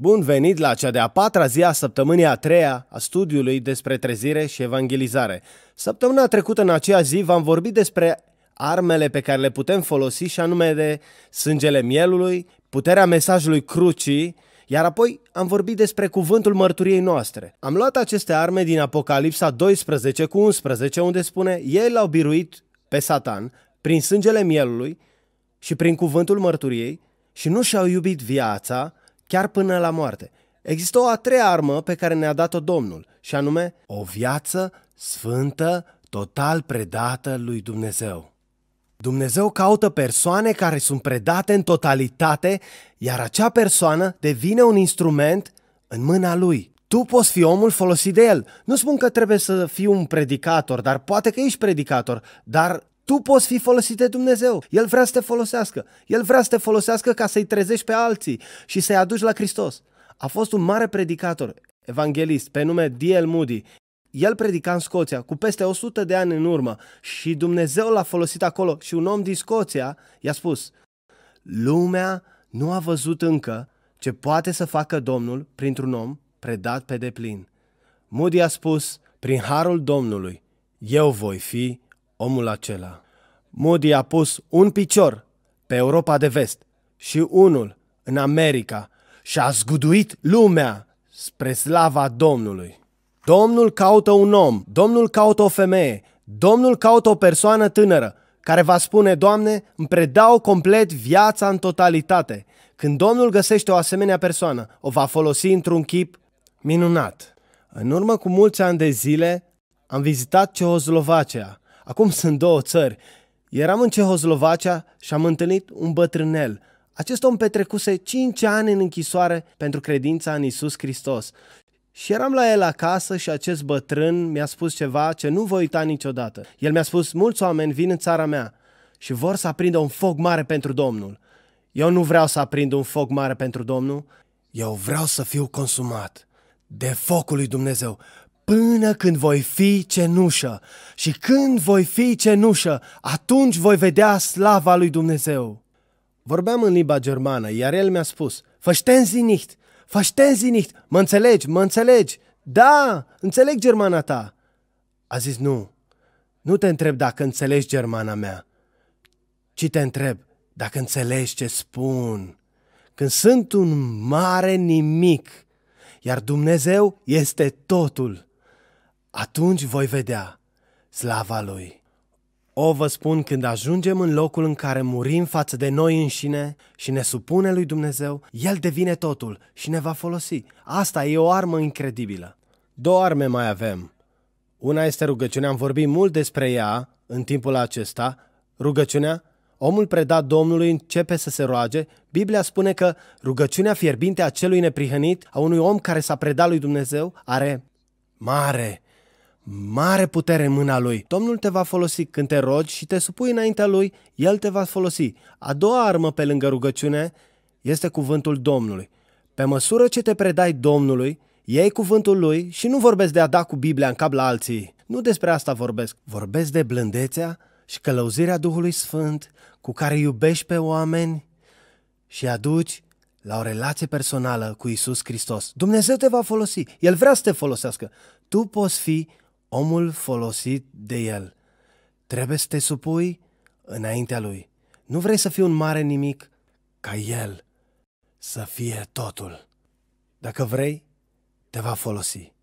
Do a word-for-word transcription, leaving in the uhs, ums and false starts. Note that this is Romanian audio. Bun venit la cea de-a patra zi a săptămânii a treia a studiului despre trezire și evangelizare. Săptămâna trecută în aceea zi v-am vorbit despre armele pe care le putem folosi și anume de sângele mielului, puterea mesajului crucii, iar apoi am vorbit despre cuvântul mărturiei noastre. Am luat aceste arme din Apocalipsa doisprezece cu unsprezece, unde spune: ei l-au biruit pe Satan prin sângele mielului și prin cuvântul mărturiei și nu și-au iubit viața chiar până la moarte. Există o a treia armă pe care ne-a dat-o Domnul, și anume o viață sfântă, total predată lui Dumnezeu. Dumnezeu caută persoane care sunt predate în totalitate, iar acea persoană devine un instrument în mâna lui. Tu poți fi omul folosit de el. Nu spun că trebuie să fii un predicator, dar poate că ești predicator, dar tu poți fi folosit de Dumnezeu. El vrea să te folosească. El vrea să te folosească ca să-i trezești pe alții și să-i aduci la Hristos. A fost un mare predicator, evanghelist, pe nume D L Moody. El predica în Scoția cu peste o sută de ani în urmă și Dumnezeu l-a folosit acolo și un om din Scoția i-a spus: lumea nu a văzut încă ce poate să facă Domnul printr-un om predat pe deplin. Moody a spus: prin harul Domnului, eu voi fi omul acela. Moody a pus un picior pe Europa de vest și unul în America și a zguduit lumea spre slava Domnului. Domnul caută un om, Domnul caută o femeie, Domnul caută o persoană tânără care va spune: Doamne, îmi predau complet viața în totalitate. Când Domnul găsește o asemenea persoană, o va folosi într-un chip minunat. În urmă cu mulți ani de zile am vizitat Cehoslovacia. Acum sunt două țări. Eram în Cehoslovacia și am întâlnit un bătrânel. Acest om petrecuse cinci ani în închisoare pentru credința în Isus Hristos. Și eram la el acasă și acest bătrân mi-a spus ceva ce nu voi uita niciodată. El mi-a spus: mulți oameni vin în țara mea și vor să aprindă un foc mare pentru Domnul. Eu nu vreau să aprind un foc mare pentru Domnul. Eu vreau să fiu consumat de focul lui Dumnezeu până când voi fi cenușă. Și când voi fi cenușă, atunci voi vedea slava lui Dumnezeu. Vorbeam în limba germană, iar el mi-a spus: verstehen Sie nicht? Verstehen Sie nicht? Mă înțelegi? Mă înțelegi? Da, înțeleg germana ta. A zis: nu, nu te întreb dacă înțelegi germana mea, ci te întreb dacă înțelegi ce spun. Când sunt un mare nimic, iar Dumnezeu este totul, atunci voi vedea slava Lui. O, vă spun, când ajungem în locul în care murim față de noi înșine și ne supune lui Dumnezeu, El devine totul și ne va folosi. Asta e o armă incredibilă. Două arme mai avem. Una este rugăciunea, am vorbit mult despre ea în timpul acesta. Rugăciunea, omul predat Domnului începe să se roage. Biblia spune că rugăciunea fierbinte a celui neprihănit, a unui om care s-a predat lui Dumnezeu, are mare Mare putere în mâna Lui. Domnul te va folosi când te rogi și te supui înaintea Lui, El te va folosi. A doua armă pe lângă rugăciune este cuvântul Domnului. Pe măsură ce te predai Domnului, iei cuvântul Lui și nu vorbesc de a da cu Biblia în cap la alții. Nu despre asta vorbesc. Vorbesc de blândețea și călăuzirea Duhului Sfânt cu care iubești pe oameni și aduci la o relație personală cu Isus Hristos. Dumnezeu te va folosi. El vrea să te folosească. Tu poți fi omul folosit de El. Trebuie să te supui înaintea Lui. Nu vrei să fii un mare nimic, ca El să fie totul. Dacă vrei, te va folosi.